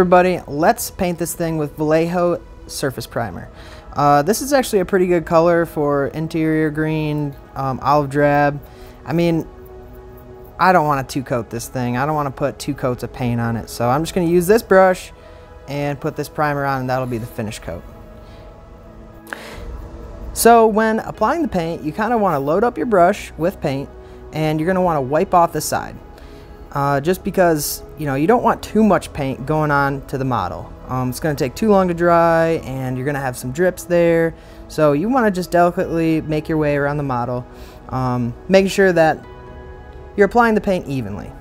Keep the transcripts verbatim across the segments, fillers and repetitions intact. Everybody, let's paint this thing with Vallejo Surface Primer. Uh, this is actually a pretty good color for interior green, um, olive drab. I mean, I don't want to two coat this thing. I don't want to put two coats of paint on it. So I'm just going to use this brush and put this primer on, and that'll be the finish coat. So when applying the paint, you kind of want to load up your brush with paint, and you're going to want to wipe off the side. Uh, just because, you know, you don't want too much paint going on to the model. Um, it's going to take too long to dry, and you're going to have some drips there. So you want to just delicately make your way around the model, um, making sure that you're applying the paint evenly.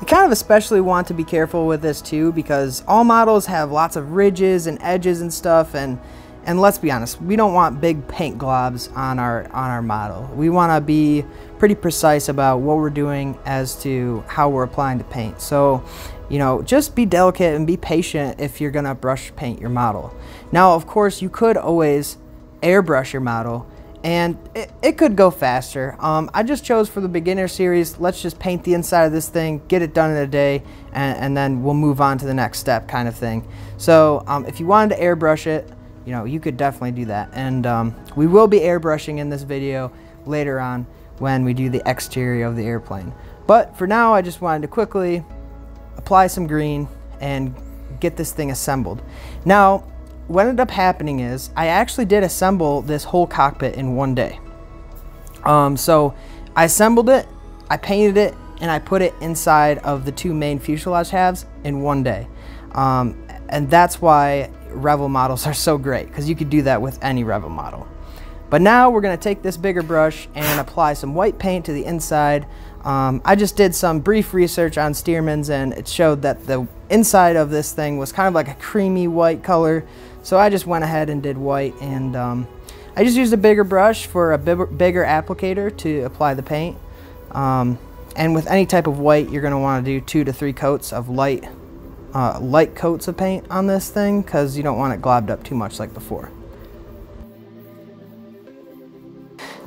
You kind of especially want to be careful with this too, because all models have lots of ridges and edges and stuff, and and let's be honest, we don't want big paint globs on our on our model. We want to be pretty precise about what we're doing as to how we're applying the paint. So, you know, just be delicate and be patient if you're gonna brush paint your model. Now, of course, you could always airbrush your model, and it, it could go faster. Um, I just chose for the beginner series, let's just paint the inside of this thing, get it done in a day, and, and then we'll move on to the next step kind of thing. So um, if you wanted to airbrush it, you know, you could definitely do that. And um, we will be airbrushing in this video later on when we do the exterior of the airplane. But for now, I just wanted to quickly apply some green and get this thing assembled. Now, what ended up happening is I actually did assemble this whole cockpit in one day. Um, so I assembled it, I painted it, and I put it inside of the two main fuselage halves in one day. Um, and that's why Revell models are so great, because you could do that with any Revell model. But now we're going to take this bigger brush and apply some white paint to the inside. Um, I just did some brief research on Stearman's, and it showed that the inside of this thing was kind of like a creamy white color. So I just went ahead and did white, and um, I just used a bigger brush for a bigger applicator to apply the paint. Um, and with any type of white, you're going to want to do two to three coats of light Uh, light coats of paint on this thing, because you don't want it globbed up too much like before.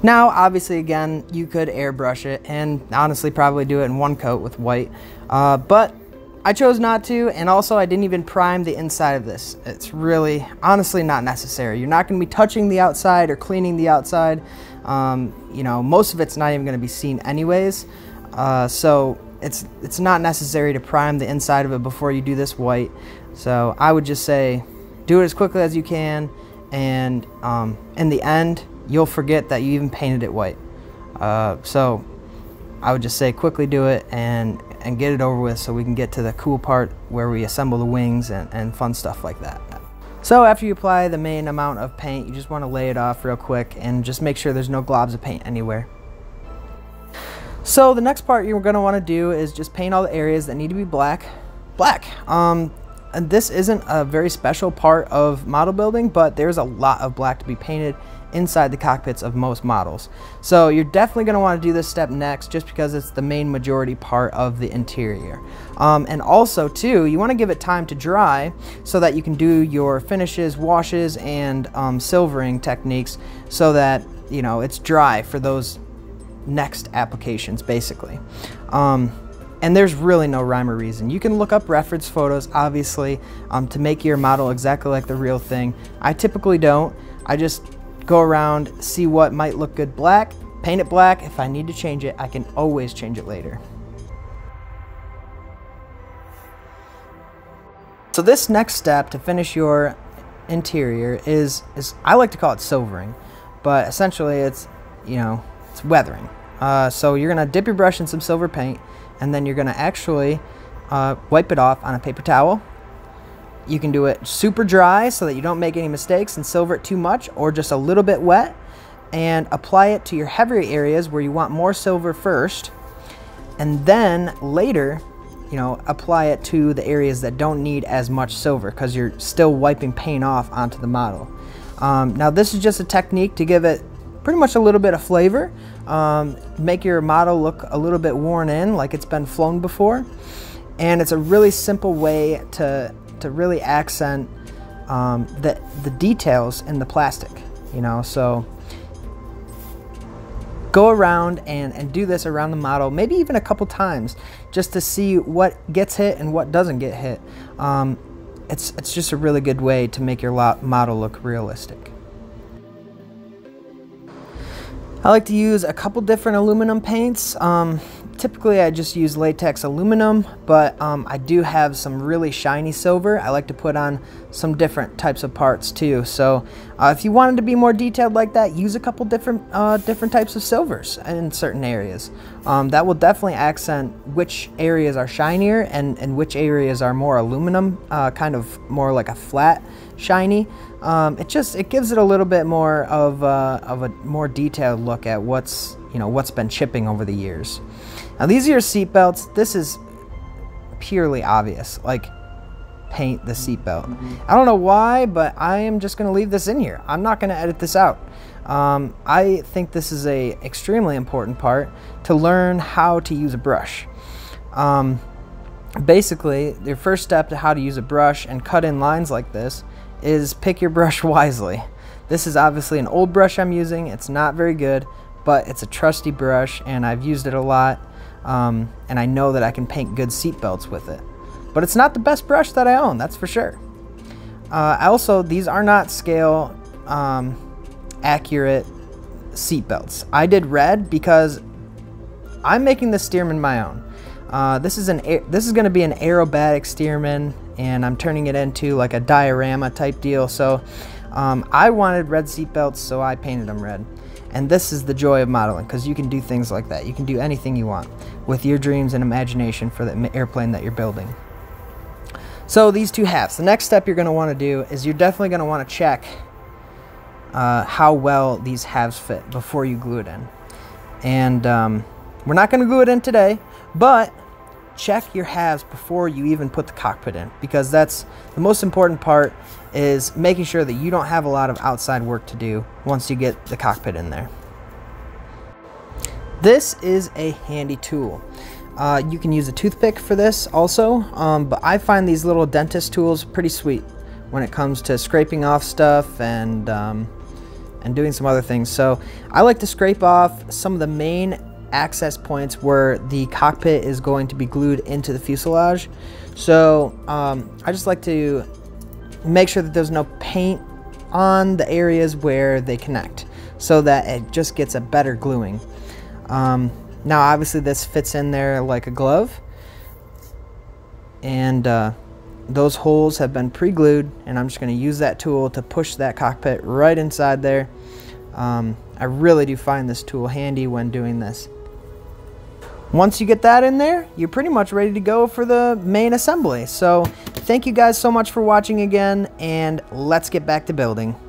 Now, obviously, again, you could airbrush it and honestly probably do it in one coat with white, uh, but I chose not to, and also I didn't even prime the inside of this. It's really honestly not necessary. You're not going to be touching the outside or cleaning the outside. Um, you know, most of it's not even going to be seen anyways, uh, so It's, it's not necessary to prime the inside of it before you do this white. So I would just say do it as quickly as you can, and um, in the end you'll forget that you even painted it white. Uh, so I would just say quickly do it and, and get it over with, so we can get to the cool part where we assemble the wings and, and fun stuff like that. So after you apply the main amount of paint, you just want to lay it off real quick and just make sure there's no globs of paint anywhere. So the next part you're going to want to do is just paint all the areas that need to be black, black. Um, and this isn't a very special part of model building, but there's a lot of black to be painted inside the cockpits of most models. So you're definitely going to want to do this step next, just because it's the main majority part of the interior. Um, and also too, you want to give it time to dry so that you can do your finishes, washes, and um, silvering techniques, so that, you know, it's dry for those next applications basically. Um, and there's really no rhyme or reason. You can look up reference photos, obviously, um, to make your model exactly like the real thing. I typically don't. I just go around, see what might look good black, paint it black. If I need to change it, I can always change it later. So this next step to finish your interior is, is I like to call it silvering, but essentially it's, you know, it's weathering. Uh, so you're going to dip your brush in some silver paint, and then you're going to actually uh, wipe it off on a paper towel. You can do it super dry so that you don't make any mistakes and silver it too much, or just a little bit wet, and apply it to your heavier areas where you want more silver first, and then later, you know, apply it to the areas that don't need as much silver, because you're still wiping paint off onto the model. Um, now this is just a technique to give it pretty much a little bit of flavor, um, make your model look a little bit worn in, like it's been flown before. And it's a really simple way to, to really accent um, the, the details in the plastic, you know, so go around and, and do this around the model, maybe even a couple times, just to see what gets hit and what doesn't get hit. Um, it's, it's just a really good way to make your lot model look realistic. I like to use a couple different aluminum paints. Um, typically I just use latex aluminum, but um, I do have some really shiny silver. I like to put on some different types of parts too. So uh, if you wanted to be more detailed like that, use a couple different, uh, different types of silvers in certain areas. Um, that will definitely accent which areas are shinier and, and which areas are more aluminum, uh, kind of more like a flat shiny. Um, it just, it gives it a little bit more of a, of a more detailed look at what's, you know, what's been chipping over the years. Now these are your seat belts. This is purely obvious, like paint the seat belt. I don't know why, but I am just going to leave this in here. I'm not going to edit this out. Um, I think this is a extremely important part to learn how to use a brush. Um, basically your first step to how to use a brush and cut in lines like this is pick your brush wisely. This is obviously an old brush I'm using. It's not very good, but it's a trusty brush and I've used it a lot. Um, and I know that I can paint good seat belts with it, but it's not the best brush that I own, that's for sure. Uh, also, these are not scale um, accurate seat belts. I did red because I'm making the Stearman my own. Uh, this is an this is going to be an aerobatic Stearman, and I'm turning it into like a diorama type deal. So um, I wanted red seat belts, so I painted them red. And this is the joy of modeling, because you can do things like that. You can do anything you want with your dreams and imagination for the airplane that you're building. So these two halves, the next step you're going to want to do is you're definitely going to want to check uh, how well these halves fit before you glue it in. And um, we're not going to glue it in today, but check your halves before you even put the cockpit in, because that's the most important part, is making sure that you don't have a lot of outside work to do once you get the cockpit in there. This is a handy tool. Uh, you can use a toothpick for this also, um, but I find these little dentist tools pretty sweet when it comes to scraping off stuff and, um, and doing some other things. So I like to scrape off some of the main access points where the cockpit is going to be glued into the fuselage. So um, I just like to make sure that there's no paint on the areas where they connect, so that it just gets a better gluing. Um, now obviously this fits in there like a glove, and uh, those holes have been pre-glued, and I'm just going to use that tool to push that cockpit right inside there. Um, I really do find this tool handy when doing this. Once you get that in there, you're pretty much ready to go for the main assembly. So thank you guys so much for watching again, and let's get back to building.